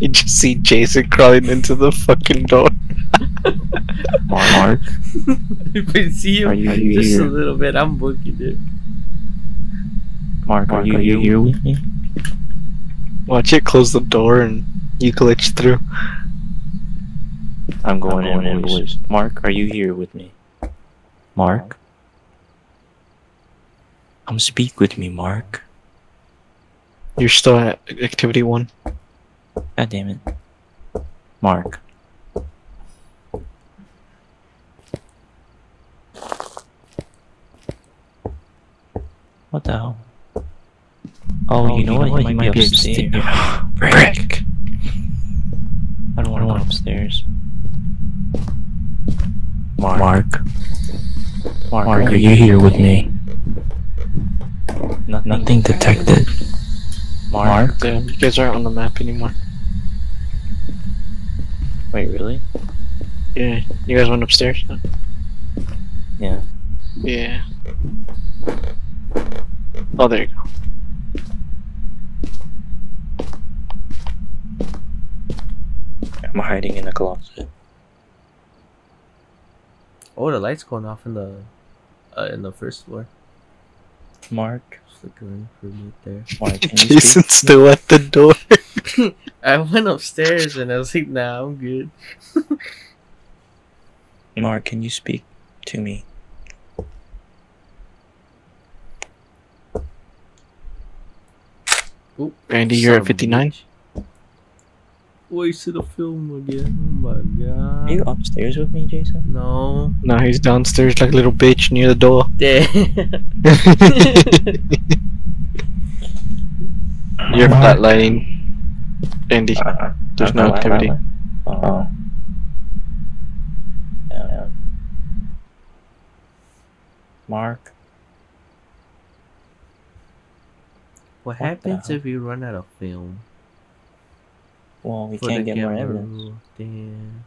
You just see Jason crawling into the fucking door. Mark, if I see him you just here? A little bit, I'm booking it. Mark, are you with me? Watch it close the door and you glitch through. I'm going in, boys. Mark, are you here with me? Mark? Come speak with me, Mark. You're still at activity 1. God damn it. Mark. What the hell? Oh, you know what? He might be upstairs. Brick! I don't want to go upstairs. Mark, are you here with me? Nothing detected. Mark? Damn, you guys aren't on the map anymore. Wait, really? Yeah. You guys went upstairs? No? Yeah. Yeah. Oh, there you go. I'm hiding in a closet. Oh, the light's going off in the first floor. Mark, flickering for me there. Mark, Jason's still at the door. I went upstairs and I was like, nah, I'm good. Mark, can you speak to me? Oop, Randy, you're at 59. Wasted a film again. Oh my god. Are you upstairs with me, Jason? No. No, he's downstairs like a little bitch near the door. Damn. You're flatlining, Andy. There's no activity. Oh. Yeah. Mark. What happens if you run out of film? Well, we can't get more evidence. Damn.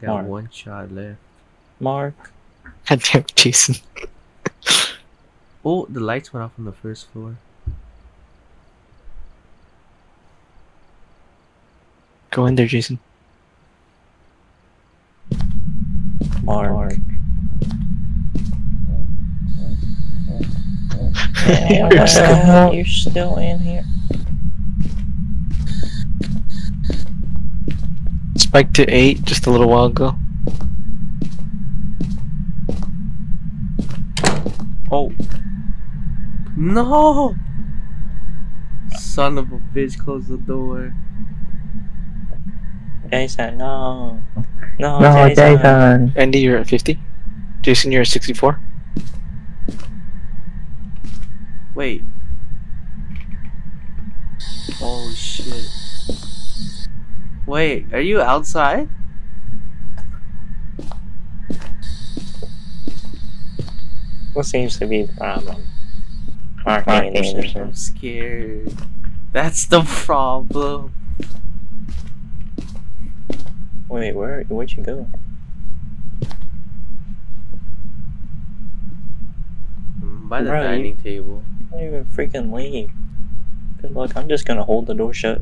Got one shot left. Mark. God damn it, Jason. Oh, the lights went off on the first floor. Go in there, Jason. Mark. You're still in here. Spike to 8 just a little while ago. Oh. No! Son of a bitch, close the door. Jason, no. No, Jason. Andy, you're at 50. Jason, you're at 64. Wait. Oh shit. Wait, are you outside? What seems to be the problem? I'm scared. That's the problem. Wait, where'd you go? By the dining table. I don't even freaking leave. Good luck, I'm just gonna hold the door shut.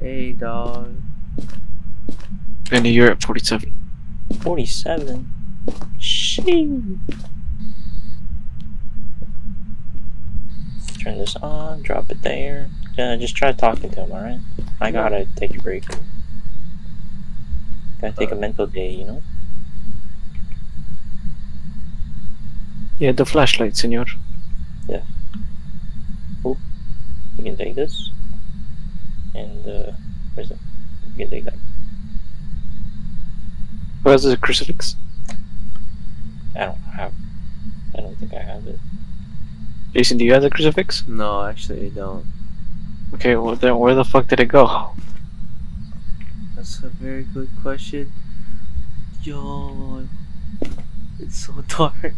Hey, dog. And you're at 47. 47? Sheesh. Turn this on, drop it there. Yeah, just try talking to him, alright? I gotta take a break. Gotta take a mental day, you know? Yeah, the flashlight, senor. Yeah. Oh, you can take this. And, where's it? You can take that. Who has a crucifix? I don't think I have it. Jason, do you have the crucifix? No, actually I don't. Okay, well then where the fuck did it go? That's a very good question. Yo, it's so dark.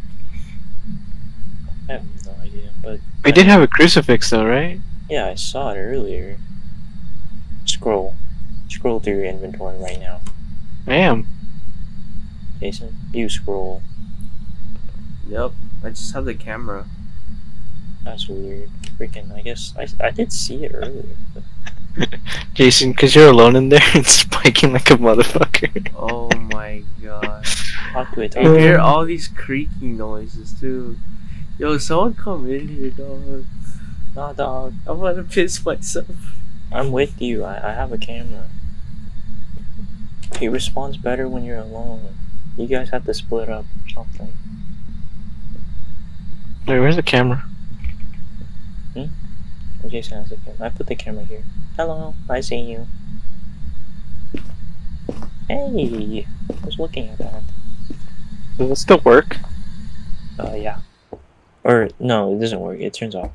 I have no idea, but... We did have a crucifix though, right? Yeah, I saw it earlier. Scroll through your inventory right now. Damn. Jason, you scroll. Yep, I just have the camera. That's weird. Freaking, I guess I did see it earlier. But Jason, because you're alone in there and spiking like a motherfucker. Oh my god. I hear all these creaking noises too. Yo, someone come in here, dog. Nah, dog. I want to piss myself. I'm with you. I have a camera. He responds better when you're alone. You guys have to split up or something. Wait, where's the camera? Hmm? Jason has the camera. I put the camera here. Hello, I see you. Hey, I was looking at that. Does it still work? Yeah. Or, no, it doesn't work. It turns off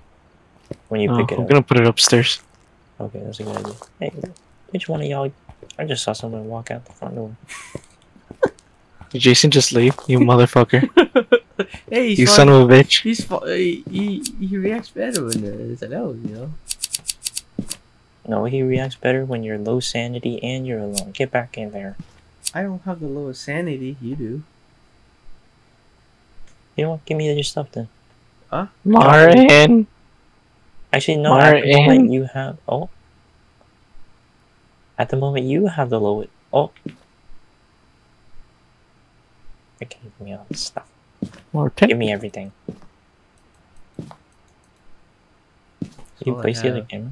when you pick it up. I'm gonna put it upstairs. Okay, that's a good idea. Hey, which one of y'all? I just saw someone walk out the front door. Did Jason just leave? You motherfucker. Hey, you son of a bitch. He reacts better when there's an L, you know? No, he reacts better when you're low sanity and you're alone. Get back in there. I don't have the lowest sanity. You do. You know what? Give me your stuff then. Huh? Martin! Actually, no. Martin. At the moment you have... Oh. At the moment you have the lowest... Oh. Okay, give me all this stuff. Martin. Give me everything. That's you place the other camera?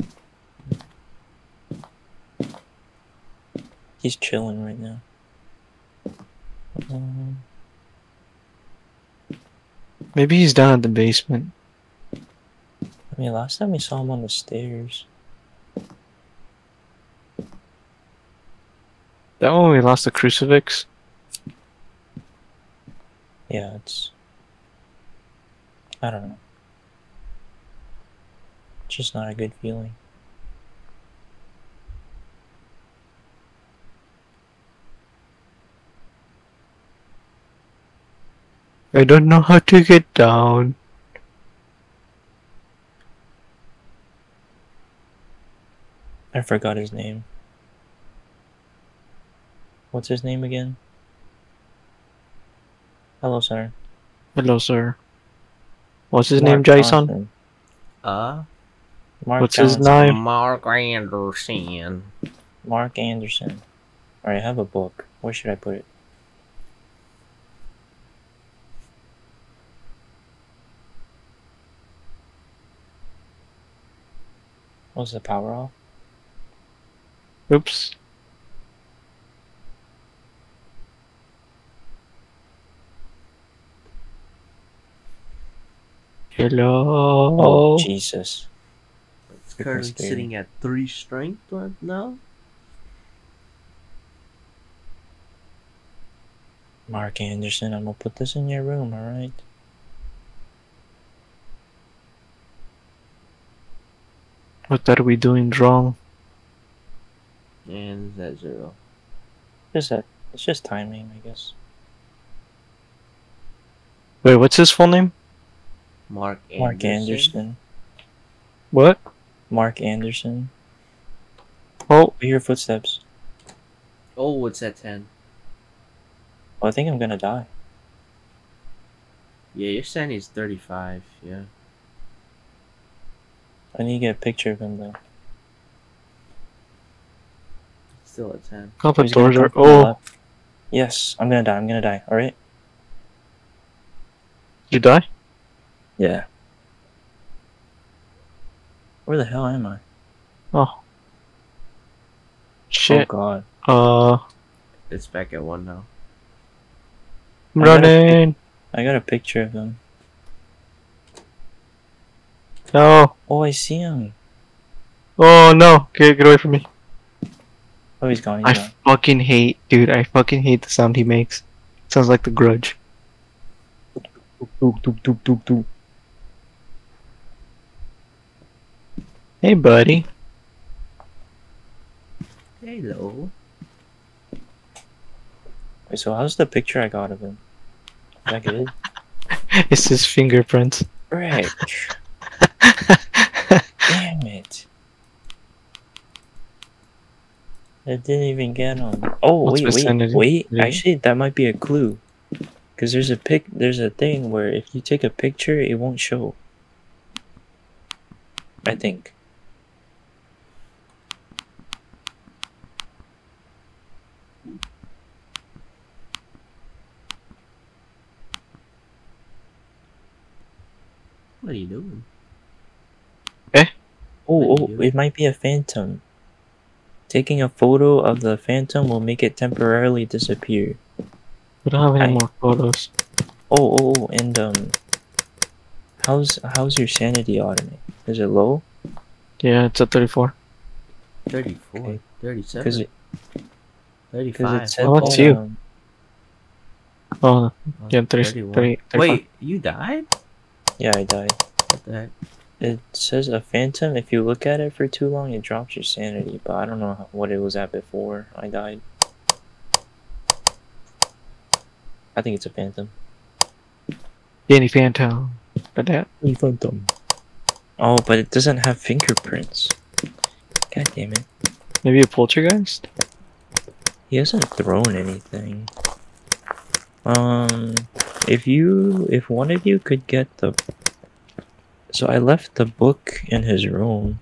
He's chilling right now. Maybe he's down at the basement. I mean, last time we saw him on the stairs. That one we lost the crucifix? Yeah, it's... I don't know. It's just not a good feeling. I don't know how to get down. I forgot his name. What's his name again? Hello, sir. Hello, sir. What's his name, Jason? What's his name? Mark Anderson. Mark Anderson. Alright, I have a book. Where should I put it? Was the power off? Oops. Hello. Oh Jesus! It's currently sitting at 3 strength right now. Mark Anderson, I'm gonna put this in your room. All right. What are we doing wrong? And that's 0. It's just timing, I guess. Wait, what's his full name? Mark Anderson. Mark Anderson. What? Mark Anderson. Oh, I hear footsteps. Oh, it's at 10. Well, I think I'm gonna die. Yeah, your sanity is 35, yeah. I need to get a picture of him though. Still at 10. Couple doors are oh. Yes, I'm gonna die. I'm gonna die. All right. You die? Yeah. Where the hell am I? Oh. Shit. Oh god. It's back at 1 now. I'm running. I got a picture of him. No. Oh, I see him. Oh no! Get away from me. Oh, he's gone. He's gone. Fucking hate, dude. I fucking hate the sound he makes. It sounds like The Grudge. Hey, buddy. Hello. Wait, so how's the picture I got of him? Is that good? It's his fingerprints. Right. Damn it. I didn't even get on. Oh, wait. Yeah. Actually, that might be a clue. Because there's a thing where if you take a picture, it won't show. I think. What are you doing? Eh? Oh, it might be a phantom. Taking a photo of the phantom will make it temporarily disappear. We don't have any more photos. Oh, and how's your sanity automatic? Is it low? Yeah, it's at 34. 34? Okay. 37? 35. Oh, it's you. Oh, yeah, 33. Wait, you died? Yeah, I died. What the heck? It says a phantom, if you look at it for too long, it drops your sanity, but I don't know what it was at before I died. I think it's a phantom. Danny Phantom. But that? Danny Phantom. Oh, but it doesn't have fingerprints. God damn it. Maybe a poltergeist? He hasn't thrown anything. If one of you could get the... So I left the book in his room,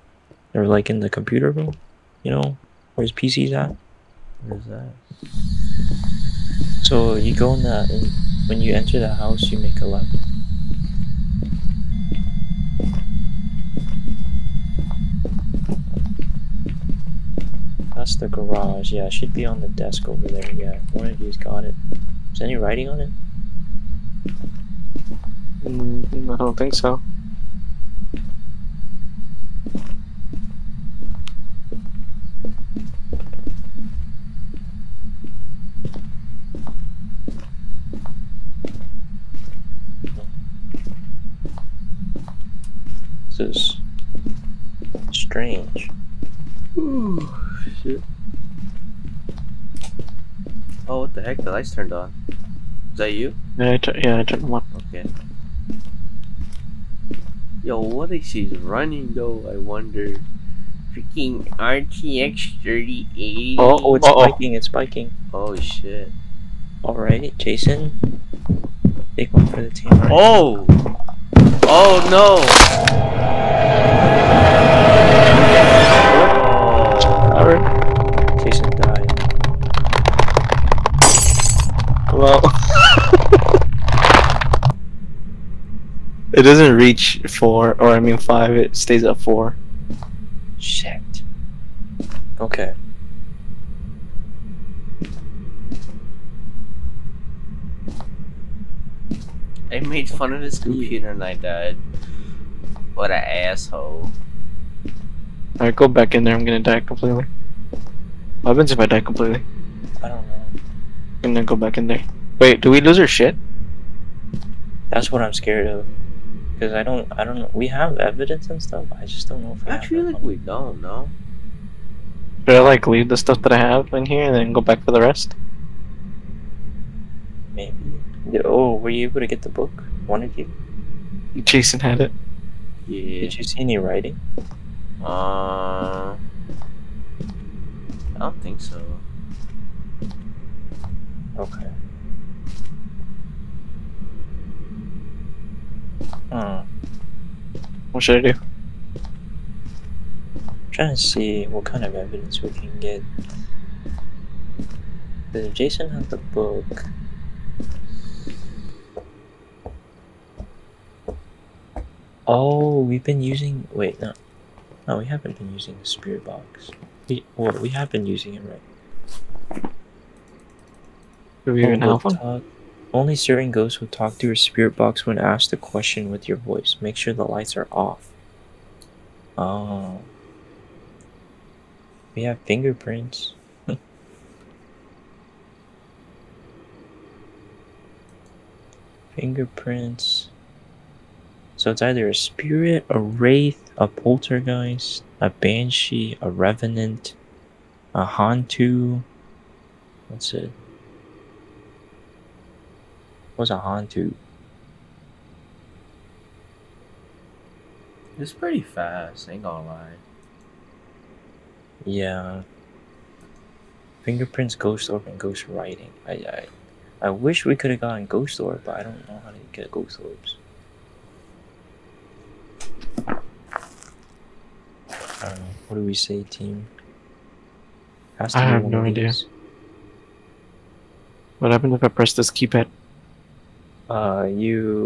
or like in the computer room, you know, where his PC's at. Where's that? So you go in that, and when you enter the house, you make a left. That's the garage. Yeah, it should be on the desk over there. Yeah, one of you's got it. Is any writing on it? I don't think so. Is strange. Ooh, shit. Oh, what the heck? The lights turned on. Is that you? Yeah, I turned them on. Okay. Yo, what if she's running though? I wonder. Freaking RTX 3080. Oh, it's spiking! It's spiking! Oh shit! All right, Jason, take one for the team. Right? Oh! Oh no! Jason died. Well, it doesn't reach 4, or I mean 5. It stays at 4. Shit. Okay. I made fun of his computer and I died. What an asshole. Alright, go back in there. I'm gonna die completely. What happens if I die completely? I don't know. And then go back in there. Wait, do we lose our shit? That's what I'm scared of. Because I don't know. We have evidence and stuff. I just don't know if I feel like we don't know. Should I like leave the stuff that I have in here and then go back for the rest? Maybe. Oh, were you able to get the book? One of you? Jason had it. Yeah. Did you see any writing? I don't think so. Okay. What should I do? I'm trying to see what kind of evidence we can get. Does Jason have the book? Oh, we've been using... Wait, no. No, we haven't been using the spirit box. Well, we have been using it, right? Do we even have one? Only certain ghosts will talk to your spirit box when asked a question with your voice. Make sure the lights are off. Oh. We have fingerprints. Fingerprints. So it's either a spirit, a wraith, a poltergeist, a banshee, a revenant, a hantu. What's it? What's a hantu? It's pretty fast, ain't gonna lie. Yeah. Fingerprints, ghost orb, and ghost writing. I wish we could have gotten ghost orb, but I don't know how to get ghost orbs. I don't know. What do we say, team? I have no idea. What happened if I press this keypad?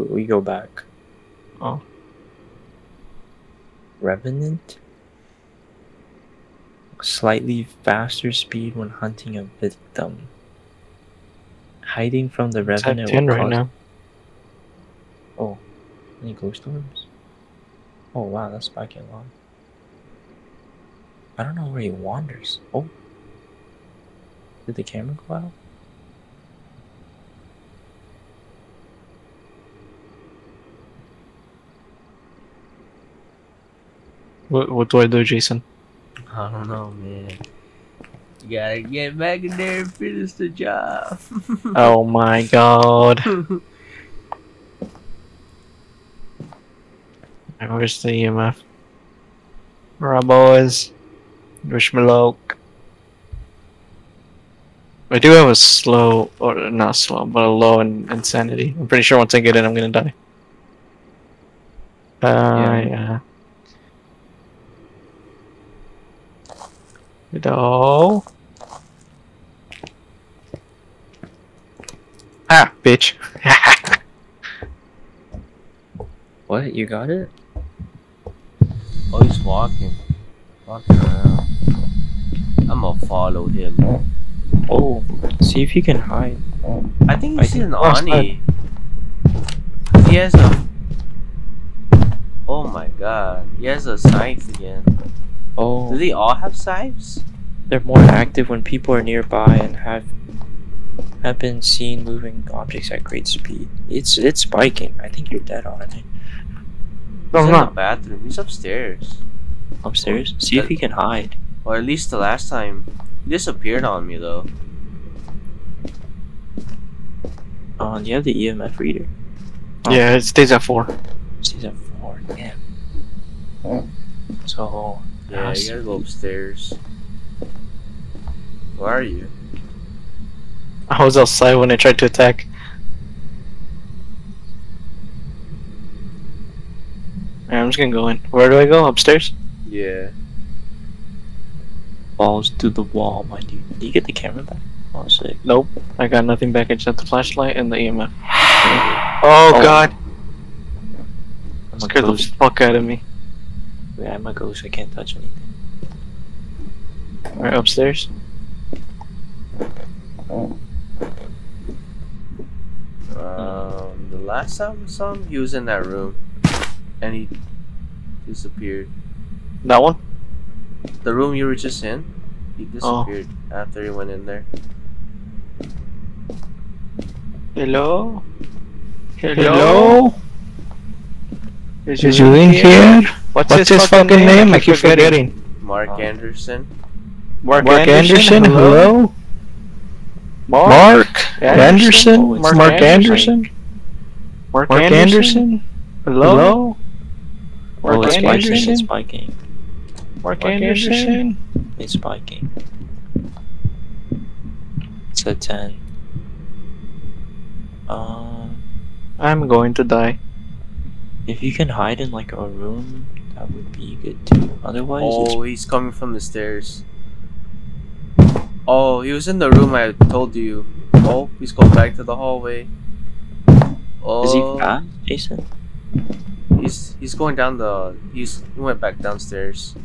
We go back. Oh. revenant. Slightly faster speed when hunting a victim. Hiding from the revenant will cause... right now. Oh, any ghost orbs? Oh wow, that's spiking a lot. I don't know where he wanders. Oh, did the camera go out? What do I do, Jason? I don't know, man. You gotta get back in there and finish the job. Oh my god. I wish the EMF. Alright, boys. Wish me luck. I do have a slow, or not slow, but a low in insanity. I'm pretty sure once I get in, I'm gonna die. Yeah. No. Ah, bitch. What? You got it? Oh, he's walking. Walking around. I'm gonna follow him. Oh, see if he can hide. I think he's an Oni. He has a... Oh my god. He has a scythe again. Oh. Do they all have scythes? They're more active when people are nearby and have been seen moving objects at great speed. It's spiking. I think you're dead on it. No, I'm not. He's in the bathroom. He's upstairs. Upstairs? Or, see if he can hide. Or at least the last time. He disappeared on me though. Do you have the EMF reader? Oh. Yeah, it stays at 4. It stays at 4, damn. Oh. So... yeah, you gotta go upstairs. Where are you? I was outside when I tried to attack. Alright, I'm just gonna go in. Where do I go? Upstairs? Yeah. Balls to the wall, my dude. Did you get the camera back? Oh, sick. Nope. I got nothing back. I just got the flashlight and the EMF. Oh, god! That scared the fuck out of me. Yeah, I'm a ghost, I can't touch anything. Alright, upstairs. The last time we saw him, he was in that room. And he disappeared. That one? The room you were just in? He disappeared after he went in there. Hello? Hello? Is you in here? What's his fucking name? I keep forgetting. Mark Anderson. Mark Anderson? Hello? Mark Anderson? Mark Anderson? Mark Anderson? Hello? Mark Anderson? It's spiking. Mark Anderson? It's spiking. It's a 10. I'm going to die. If you can hide in like a room, that would be good too. Otherwise, oh, he's coming from the stairs. Oh, he was in the room I told you. Oh, he's going back to the hallway. Oh, is he fast, Jason? He's going down the. He went back downstairs.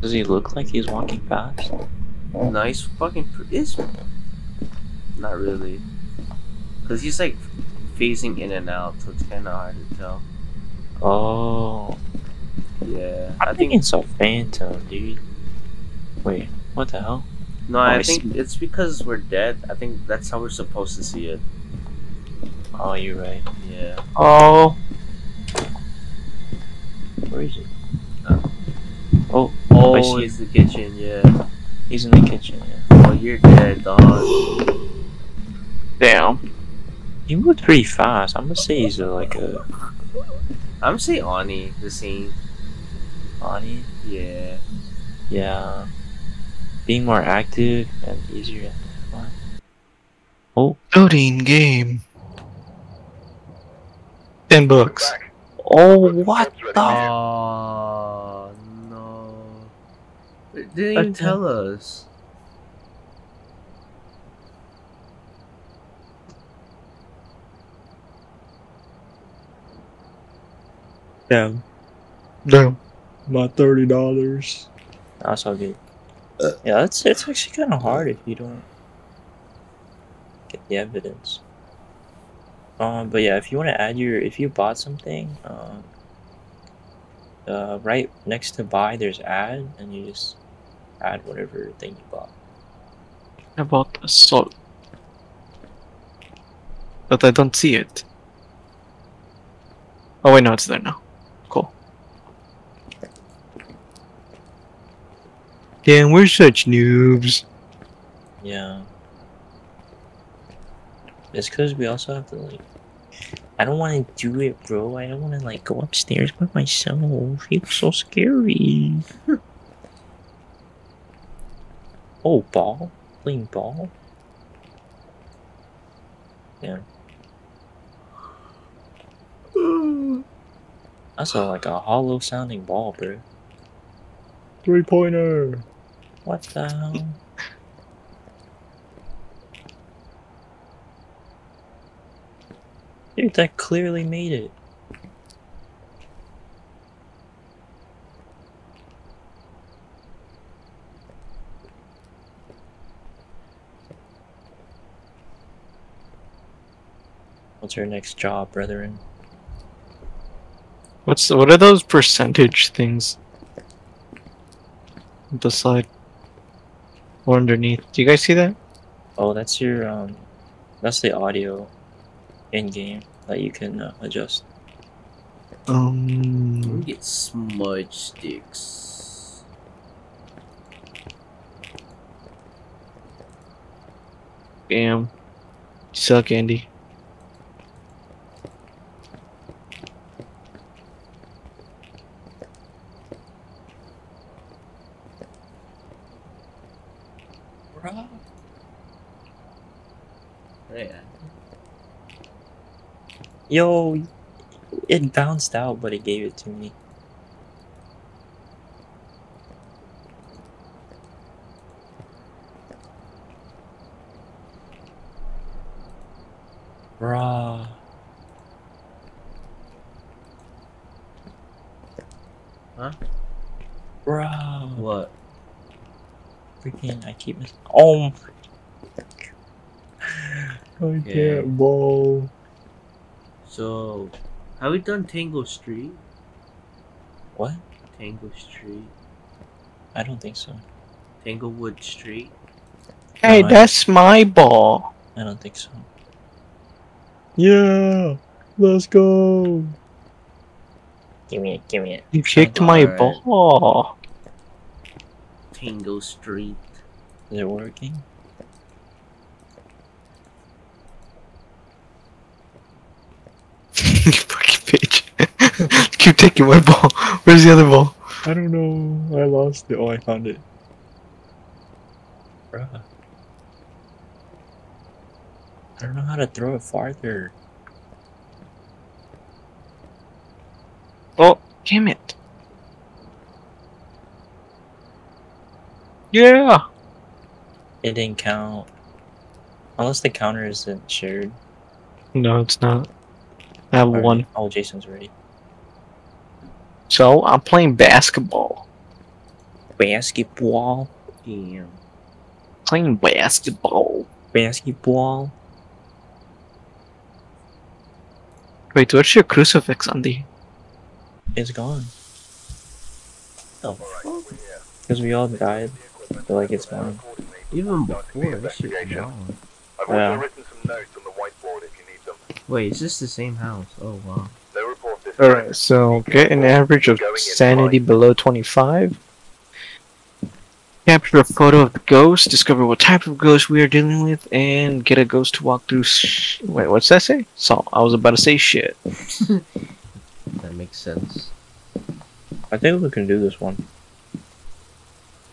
Does he look like he's walking fast? Nice fucking. Is not really. Cause he's like phasing in and out, so it's kind of hard to tell. Oh, yeah. I think it's a phantom, dude. Wait, what the hell? No, I think it's because we're dead. I think that's how we're supposed to see it. Oh, you're right. Yeah. Oh, where is it? Oh, oh, he's in the kitchen. Yeah, he's in the kitchen. Yeah. Oh, you're dead, dog. Damn. He moved pretty fast. I'm gonna say he's like a. I'm gonna say Oni, the scene. Oni? Yeah. Yeah. Being more active and easier. Oh. Loading game. $10. Oh, what the? Oh, no. It didn't even tell us. Damn. My $30. That's all good. Yeah, it's actually kind of hard if you don't get the evidence. But yeah, if you want to add your, if you bought something, right next to buy, there's add, and you just add whatever thing you bought. I bought a salt, but I don't see it. Oh wait, no, it's there now. Cool. Damn, we're such noobs. Yeah. It's because we also have to, like, I don't want to do it, bro. I don't want to, like, go upstairs by myself. It's so scary. Oh, ball. Playing ball. Yeah. That's a, like a hollow sounding ball, bro. 3-pointer. What the hell? Dude, that clearly made it. What's our next job, brethren? What are those percentage things? The side or underneath? Do you guys see that? Oh, that's your that's the audio in game that you can adjust. We get smudge sticks. Damn, you suck, Andy. Bruh. Yeah. Yo, it bounced out, but it gave it to me. Bruh. Huh? Bruh. What? Freaking, I keep missing. Oh my God. I can't bowl. So, have we done Tango Street? What? Tango Street. I don't think so. Tanglewood Street. Hey, no, that's my ball. I don't think so. Yeah, let's go. Give me it. You kicked my ball. Tango Street. Is it working? You fucking bitch. Keep taking my ball. Where's the other ball? I don't know. I lost it. Oh, I found it. Bruh. I don't know how to throw it farther. Oh, damn it. Yeah! It didn't count. Unless the counter isn't shared. No, it's not. I have one. Oh, Jason's ready. So, I'm playing basketball. Basketball? Damn. Playing basketball. Basketball? Wait, what's your crucifix, Andy? It's gone. Oh. Because we all died. I feel like it's gone. Even before, this shit is gone. I've also written some notes on the whiteboard if you need them. Wait, is this the same house? Oh, wow. Alright, so get an average of sanity below 25. Capture a photo of the ghost, discover what type of ghost we are dealing with, and get a ghost to walk through Wait, what's that say? So, I was about to say shit. That makes sense. I think we can do this one.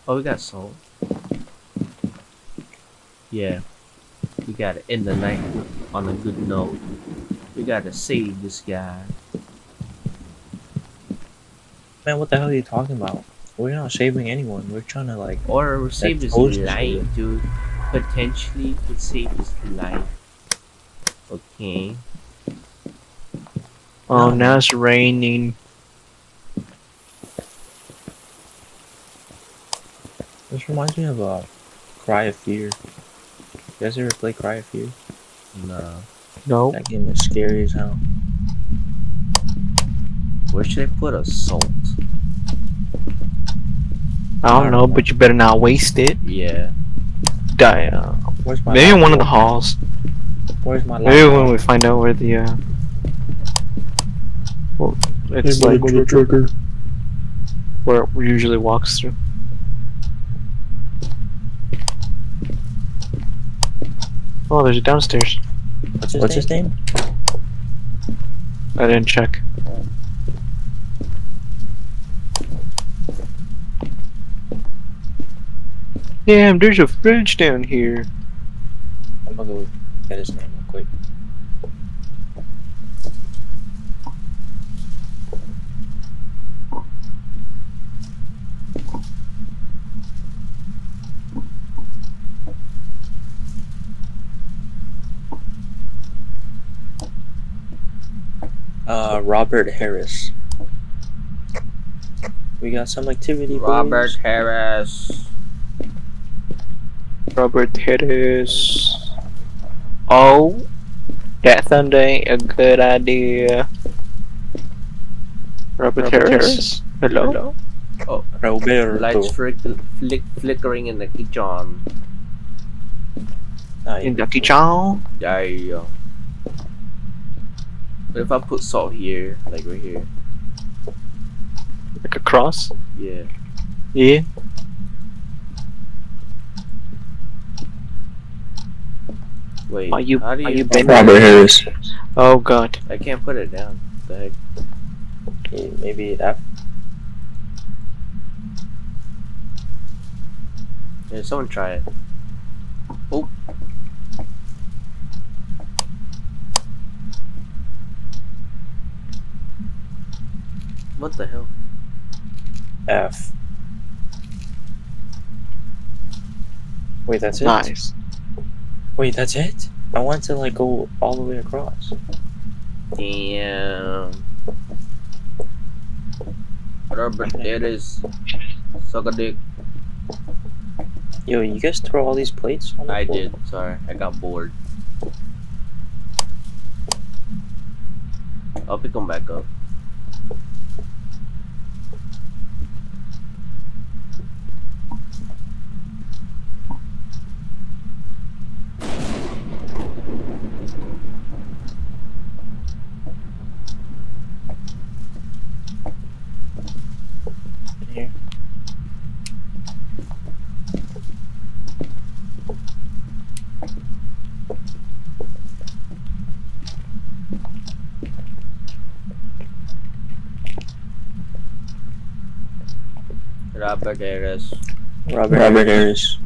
Oh, we got salt. Yeah. We gotta end the night on a good note. We gotta save this guy. Man, what the hell are you talking about? We're not saving anyone. We're trying to, like... Or we'll save his life, dude. Potentially, we'll save his life. Okay. Oh, now it's raining. This reminds me of Cry of Fear. You guys ever play Cry of Fear? No. No. That game is scary as hell. Where should I put assault? I don't know, but you better not waste it. Yeah. Damn. Maybe in one of the halls. Where's my light? Maybe when we find out where the well, it's like trigger where it usually walks through. Oh, there's a downstairs. What's his name? I didn't check. Damn, there's a fridge down here. I'm gonna go get his name real quick. Robert Harris. We got some activity. Robert Harris. Oh, that sounds a good idea. Robert Harris. Hello. Oh, Roberto. Lights flickering in the kitchen. Yeah. What if I put salt here, like right here? Like a cross? Yeah. Yeah. Wait, how do you bend Robert Harris? Oh god. I can't put it down. What the heck? Okay, maybe that. Yeah, someone try it. Oh. What the hell? F. Wait, that's it? Nice. Wait, that's it? I want to like go all the way across. Damn. Robert Harris. Suck a dick. Yo, you guys throw all these plates on the floor? I did, sorry. I got bored. I'll pick them back up. Robert Harris.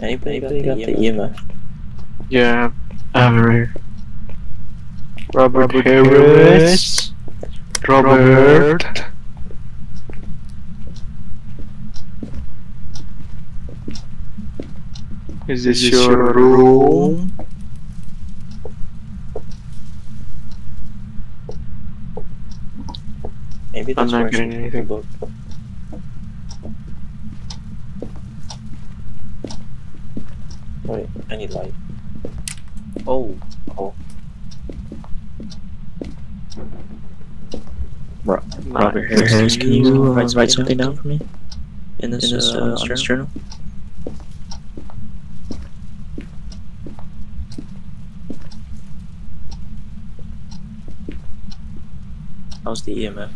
Anybody got the EMF? Yeah, I have it right here. Robert Harris. Robert. Is this your room? Maybe that's I'm not getting anything. Book. Wait, I need light. Oh. Robert Harris, can you write something down for me? In this journal? How's the EMF?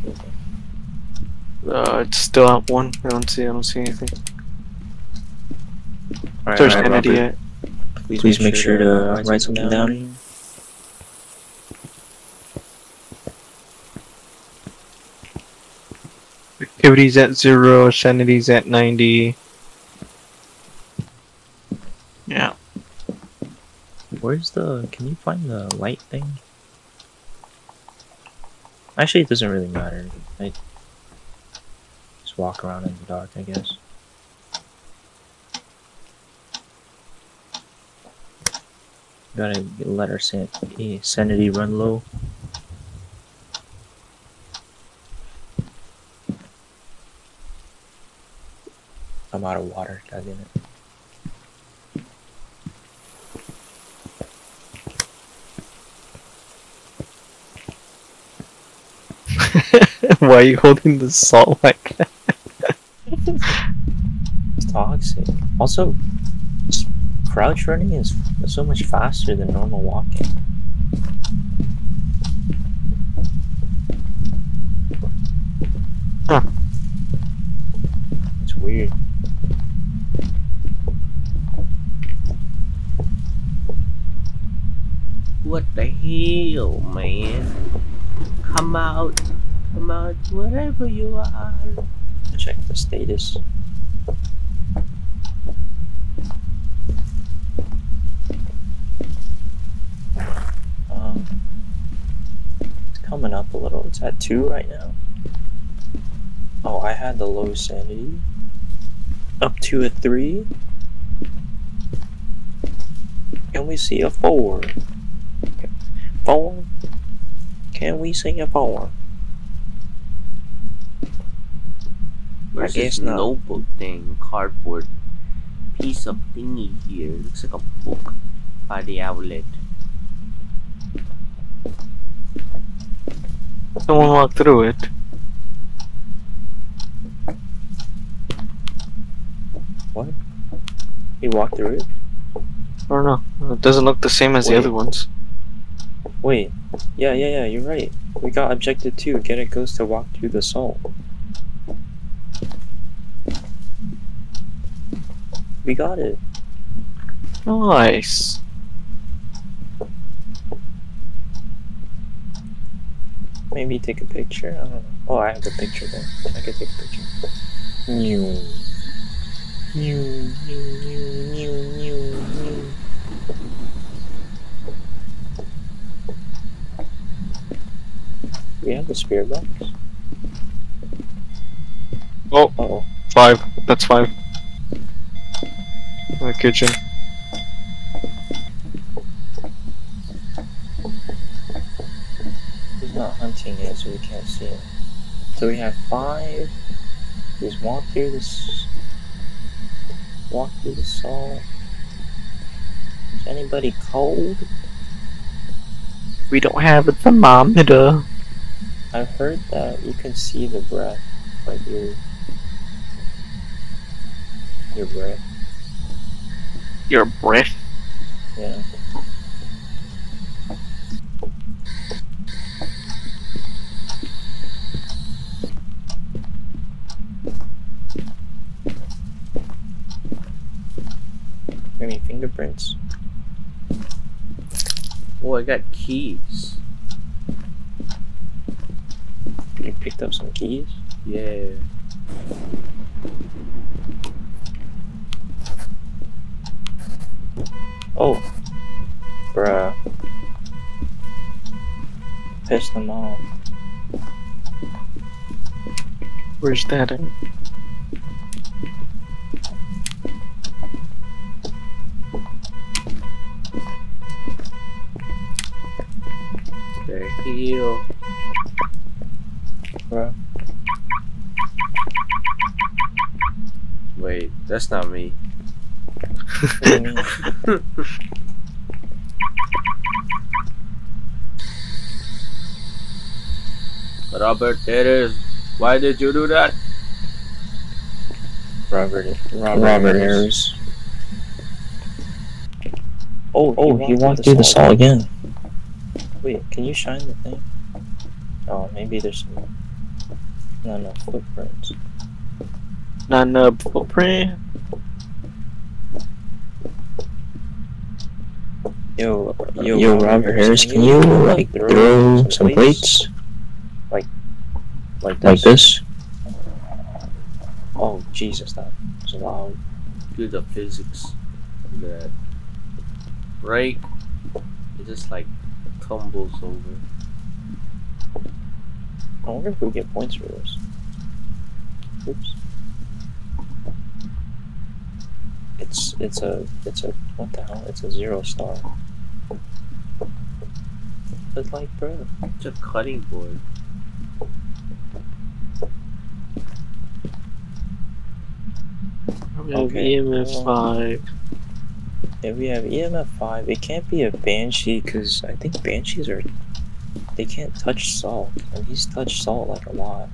It's still at 1. I don't see anything. Right, there's an idiot. Please make sure to write something down. Activity's at 0, sanity's at 90. Yeah. Can you find the light thing? Actually, it doesn't really matter. I just walk around in the dark, I guess. Gotta let our sanity run low. come out of water, doesn't it? Why are you holding the salt like that? It's toxic. Also, crouch running is so much faster than normal walking. Huh. It's weird. What the hell, man? Come out. Come out, wherever you are. Check the status. It's coming up a little. It's at 2 right now. Oh, I had the low sanity. Up to a 3. Can we see a 4? 4? Can we see a 4? Where's this notebook thing, cardboard piece of thingy here? Looks like a book by the outlet. Someone walked through it. What? He walked through it? I don't know. It doesn't look the same as the other ones. Wait. Yeah, you're right. We got objective 2. Get a ghost to walk through the soul. We got it. Nice. Maybe take a picture. I don't know. Oh, I have the picture there. I could take a picture. New. New. We have the spirit box. Oh, uh-oh. 5. That's 5. My kitchen. He's not hunting yet, so we can't see him. So we have 5. He's walked through this. Walked through the salt. Is anybody cold? We don't have a thermometer. I heard that you can see the breath, but your breath. Your breath. Yeah. Any fingerprints? Oh, I got keys. You picked up some keys? Yeah. Oh, bruh, piss them off. Where's that at? They're healed, bruh. Wait, that's not me. Robert, it is. Why did you do that? Robert Ayers. Oh, he walked through the saw again. Wait, can you shine the thing? Oh, maybe there's some not enough footprints. Not enough footprint. Yo, Robert Harris, can you like throw some plates? Like this? Oh Jesus, that was loud. Do the physics. That right? It just like tumbles over. I wonder if we'll get points for this. Oops. It's a what the hell? It's a 0 star. But like, bro, it's a cutting board. We have EMF 5. Yeah, we have EMF 5. It can't be a Banshee, because I think Banshees are... They can't touch salt, and he's touched salt like a lot.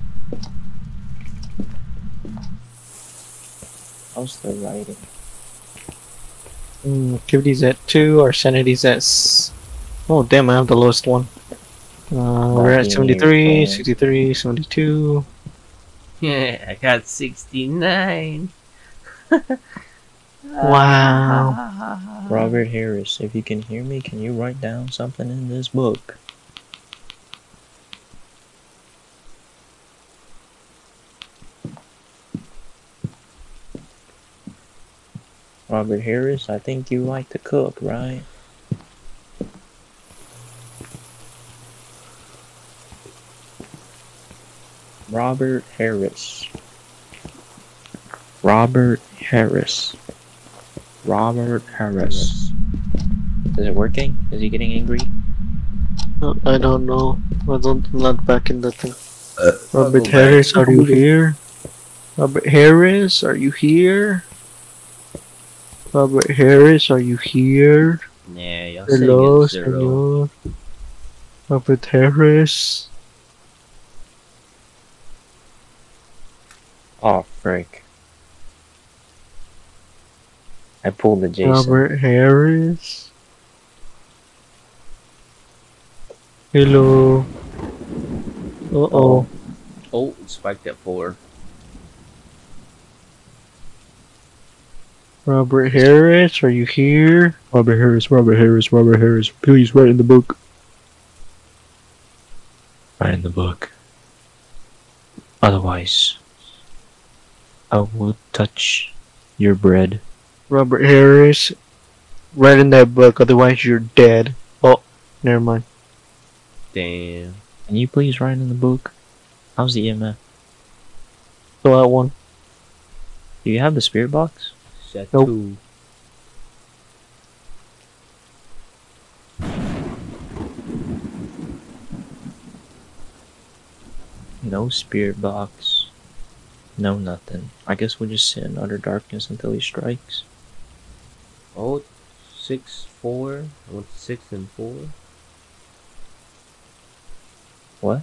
How's the writing? Activity's at 2, our sanity's at... Oh damn, I have the lowest one. We're at 73, 63, 72. Yeah, I got 69. Wow. Robert Harris, if you can hear me, can you write down something in this book? Robert Harris, I think you like to cook, right? Robert Harris. Robert Harris. Robert Harris. Is it working? Is he getting angry? I don't know. I don't not back in the thing. Robert Harris, are you here? Robert Harris, are you here? Robert Harris, are you here? Yeah, y'all hello, hello. Robert Harris. Oh, frick. I pulled the Jason. Robert Harris. Hello. Uh-oh. Oh, spiked at 4. Robert Harris, are you here? Robert Harris, Robert Harris, Robert Harris. Please write in the book. Write in the book. Otherwise... I will touch your bread. Robert Harris, write in that book, otherwise you're dead. Oh, never mind. Damn. Can you please write in the book? How's the EMF? Still at 1. Do you have the spirit box? Set nope. 2. No spirit box. No, nothing. I guess we'll just sit in utter darkness until he strikes. Oh, 6, 4. What's 6 and 4? What?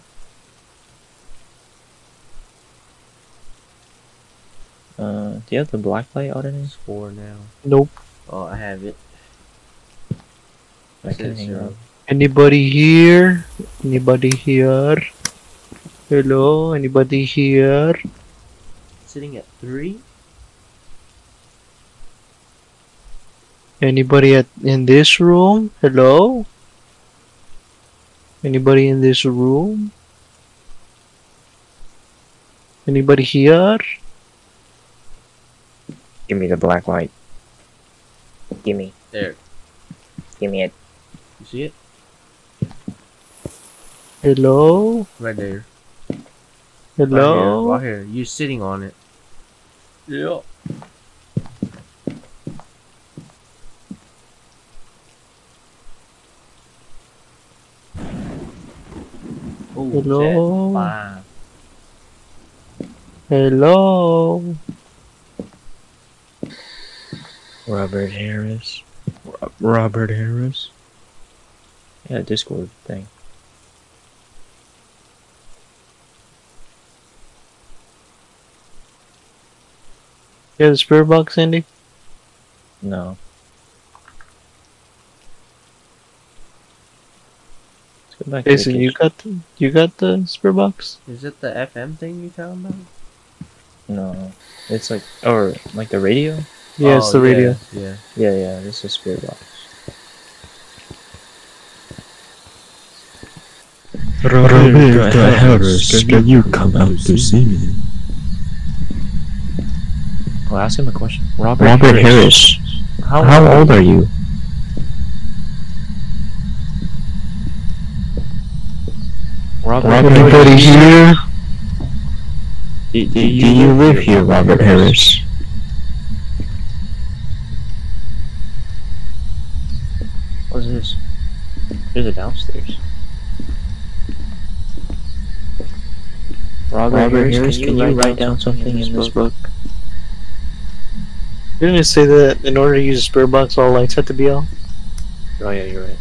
Do you have the black light on it? It's 4 now. Nope. Oh, I have it. I can hang up. Anybody here? Anybody here? Hello? Anybody here? Sitting at 3. Anybody in this room? Hello? Anybody in this room? Anybody here? Give me the black light. Give me. There. Give me it. You see it? Hello? Right there. Hello? Right here. Right here. You're sitting on it. Yeah. Ooh, hello. Wow. Hello. Robert Harris. Robert Harris. Yeah, Discord thing. You have the spirit box, Andy? No. Let's go back. Jason, you got the spirit box? Is it the FM thing you talking about? No, it's like or like the radio. Yeah, oh, it's the radio. Yeah, yeah, yeah. This is spirit box. Robert Harris, can you come out to see me? Well, ask him a question. Robert Harris. How old are you? Robert anybody here? Do you live here, Robert Harris? What is this? There's a downstairs. Robert Harris, can you write down something in this book? Didn't it say that in order to use Spirit Box, all lights have to be on? Oh yeah, you're right.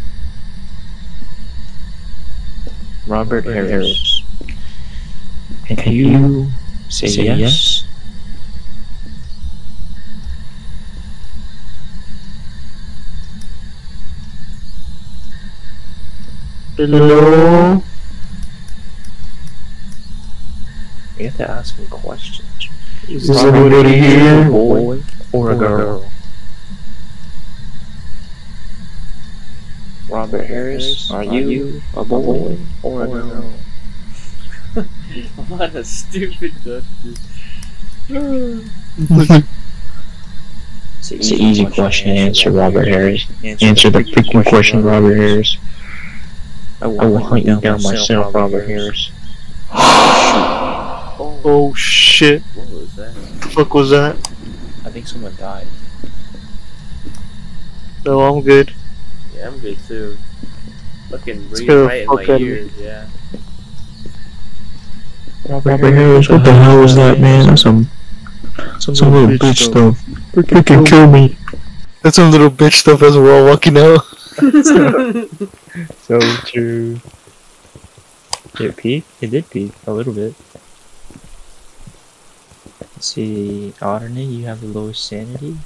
Robert Harris. And can you say yes? Hello? We have to ask him questions. Is anybody here? A boy or a girl? Robert Harris, are you a boy or a girl? What a stupid question. It's an easy question to answer, Robert Harris. Answer the freaking question, Robert Harris. I will hunt you down myself, Robert Harris. Oh shit. What was that? The fuck was that? I think someone died. No, I'm good. Yeah, I'm good too. Looking really right in my ears, yeah. Robert Harris, what the hell was that, man? That's some little bitch stuff. You can kill me. That's some little bitch stuff as we're all walking out. So true. Did it peek? It did peek a little bit. Let's see, Arne, you have the lowest sanity.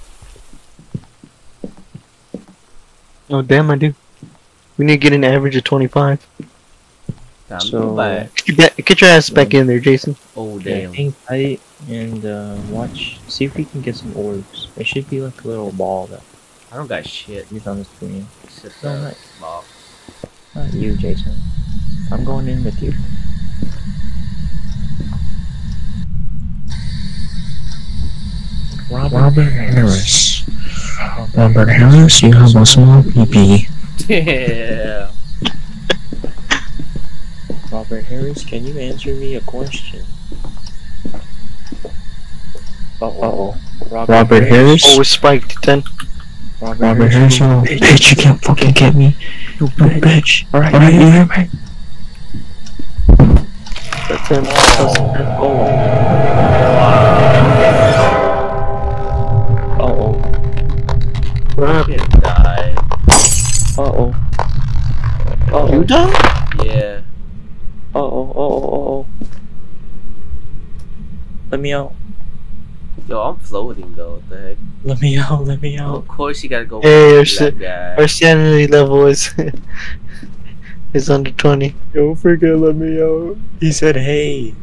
Oh damn, I do. We need to get an average of 25. So get your ass back in there, Jason. Oh damn. Hang tight and watch. See if we can get some orbs. It should be like a little ball though. I don't got shit. He's on the screen. It's so nice. Not you, Jason. I'm going in with you. Robert Harris. Robert Harris, you have a small PP. Yeah. Robert Harris, can you answer me a question? Uh oh. Robert Harris. Oh, we're spiked 10. Robert Harris, oh, bitch, you can't fucking get me. You bitch. Alright, you hear me? That's him. Oh. Uh-oh. What happened? He died. Uh-oh. Uh-oh. You died? Yeah. Uh-oh, uh-oh, uh-oh. Let me out. Yo, I'm floating though, what the heck? Let me out, let me out. Of course you gotta go our sanity level is under 20. Yo, freaking let me out. He said hey.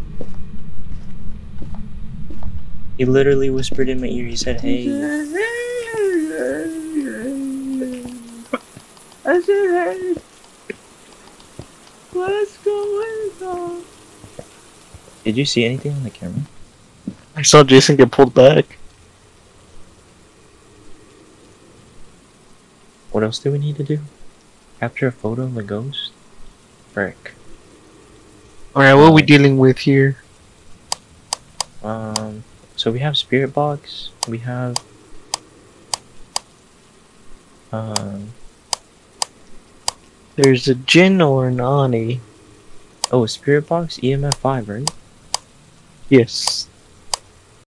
He literally whispered in my ear, he said hey. I said hey. What's going on? Did you see anything on the camera? I saw Jason get pulled back. What else do we need to do? Capture a photo of the ghost? Frick. Alright, what are we dealing with here? So we have Spirit Box, we have... There's a Jin or an Ani. Oh, Spirit Box, EMF 5, right? Yes.